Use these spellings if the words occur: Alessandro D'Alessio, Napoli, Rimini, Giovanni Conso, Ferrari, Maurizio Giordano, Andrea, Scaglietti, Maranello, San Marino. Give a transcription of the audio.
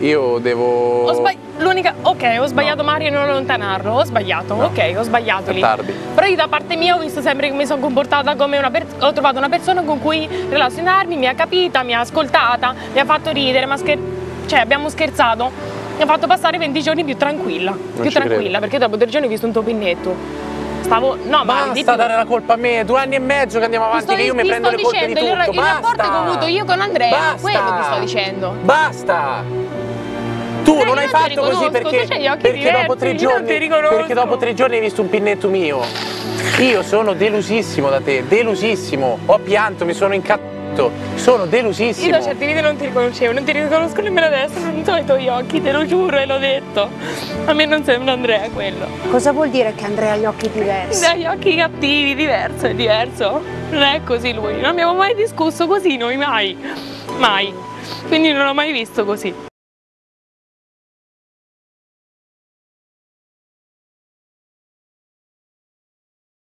Io devo... ho sbagliato, no. Mario, non allontanarlo, ho sbagliato, no. Ok, ho sbagliato lì. Tardi. Però io da parte mia ho visto sempre che mi sono comportata come una persona, ho trovato una persona con cui relazionarmi, mi ha capita, mi ha ascoltata, mi ha fatto ridere, cioè abbiamo scherzato, mi ha fatto passare 20 giorni più tranquilla, perché dopo 3 giorni ho visto un topinetto. No, basta dare la colpa a me, 2 anni e mezzo che andiamo avanti, che io mi prendo le colpe di tutto. Il rapporto che ho avuto io con Andrea, basta. Quello ti sto dicendo. Basta! Tu non hai fatto così perché dopo 3 giorni hai visto un pinnetto mio. Io sono delusissimo da te, delusissimo. Ho pianto, mi sono incazzato, sono delusissimo. Io da certi video non ti riconoscevo, non ti riconosco nemmeno adesso, non sono i tuoi occhi, te lo giuro e l'ho detto. A me non sembra Andrea quello. Cosa vuol dire che Andrea ha gli occhi diversi? Ha gli occhi cattivi, diverso, è diverso. Non è così lui, non abbiamo mai discusso così noi, mai. Mai. Quindi non l'ho mai visto così.